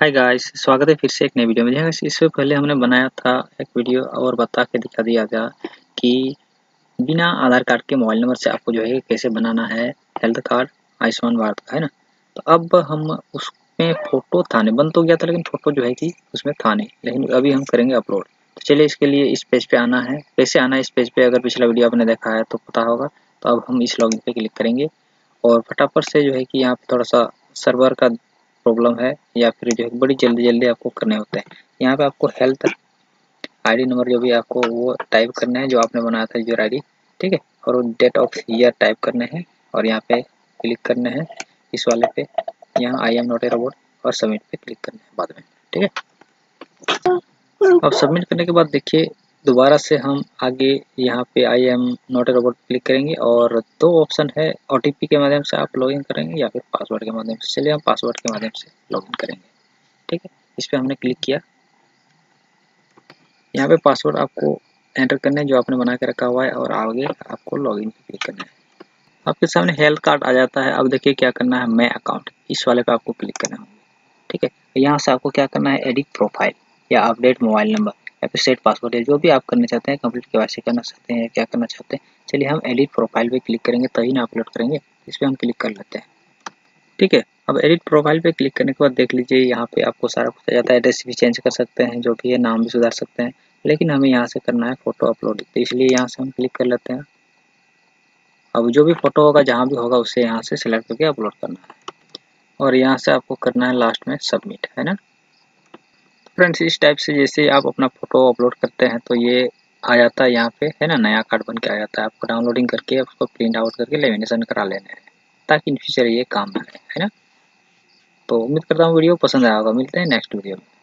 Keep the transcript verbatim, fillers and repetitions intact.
Hi guys, स्वागत है फिर से एक नई वीडियो में। देखिए गाइस, इससे पहले हमने बनाया था एक वीडियो और बता के दिखा दिया था कि बिना आधार कार्ड के मोबाइल नंबर से आपको जो है कैसे बनाना है हेल्थ कार्ड आयुष्मान भारत का, है ना। तो अब हम उसमें फ़ोटो थाने बंद तो गया था, लेकिन फ़ोटो जो है कि उसमें थाने, लेकिन अभी हम करेंगे अपलोड। तो चलिए, इसके लिए इस पेज पर पे आना है। कैसे आना है इस पेज पर पे? अगर पिछला वीडियो आपने देखा है तो पता होगा। तो अब हम इस लॉगिन पर क्लिक करेंगे और फटाफट से जो है कि यहाँ पर थोड़ा सा सर्वर का प्रॉब्लम है या फिर जो है बड़ी जल्दी जल्दी आपको करने होते हैं। यहाँ पे आपको हेल्थ आईडी नंबर जो भी आपको वो टाइप करना है जो आपने बनाया था यूजर आईडी, ठीक है। और डेट ऑफ ईयर टाइप करना है और यहाँ पे क्लिक करना है इस वाले पे, यहाँ I am not a robot, और सबमिट पे क्लिक करना है बाद में, ठीक है। अब सबमिट करने के बाद देखिए दोबारा से हम आगे यहाँ पे I am not a robot click करेंगे और दो ऑप्शन है, ओ टी पी के माध्यम से आप लॉगिन करेंगे या फिर पासवर्ड के माध्यम से। चलिए हम पासवर्ड के माध्यम से लॉगिन करेंगे, ठीक है। इस पर हमने क्लिक किया। यहाँ पे पासवर्ड आपको एंटर करना है जो आपने बना के रखा हुआ है और आगे आपको लॉगिन पे क्लिक करना है। आपके सामने हेल्थ कार्ड आ जाता है। अब देखिए क्या करना है, माय अकाउंट इस वाले पर आपको क्लिक करना होगा, ठीक है। यहाँ से आपको क्या करना है, एडिट प्रोफाइल या अपडेट मोबाइल नंबर या फिर सेट पासवर्ड, जो भी आप करना चाहते हैं, कंप्लीट केवाईसी करना चाहते हैं, क्या करना चाहते हैं। चलिए हम एडिट प्रोफाइल पे क्लिक करेंगे तभी ना अपलोड करेंगे। इस पर हम क्लिक कर लेते हैं, ठीक है। अब एडिट प्रोफाइल पे क्लिक करने के बाद देख लीजिए यहाँ पे आपको सारा कुछ आ जाता है। एड्रेस भी चेंज कर सकते हैं, जो भी है, नाम भी सुधार सकते हैं, लेकिन हमें यहाँ से करना है फ़ोटो अपलोड। तो इसलिए यहाँ से हम क्लिक कर लेते हैं। अब जो भी फ़ोटो होगा, जहाँ भी होगा, उसे यहाँ से सिलेक्ट करके अपलोड करना है और यहाँ से आपको करना है लास्ट में सबमिट, है ना। फ्रेंड्स, इस टाइप से जैसे आप अपना फ़ोटो अपलोड करते हैं तो ये आ जाता है यहाँ पे, है ना, नया कार्ड बन के आ जाता है। आपको डाउनलोडिंग करके उसको प्रिंट आउट करके लेमिनेशन करा लेना है ताकि इन फ्यूचर ये काम आए, है ना। तो उम्मीद करता हूँ वीडियो पसंद आया होगा। मिलते हैं नेक्स्ट वीडियो में।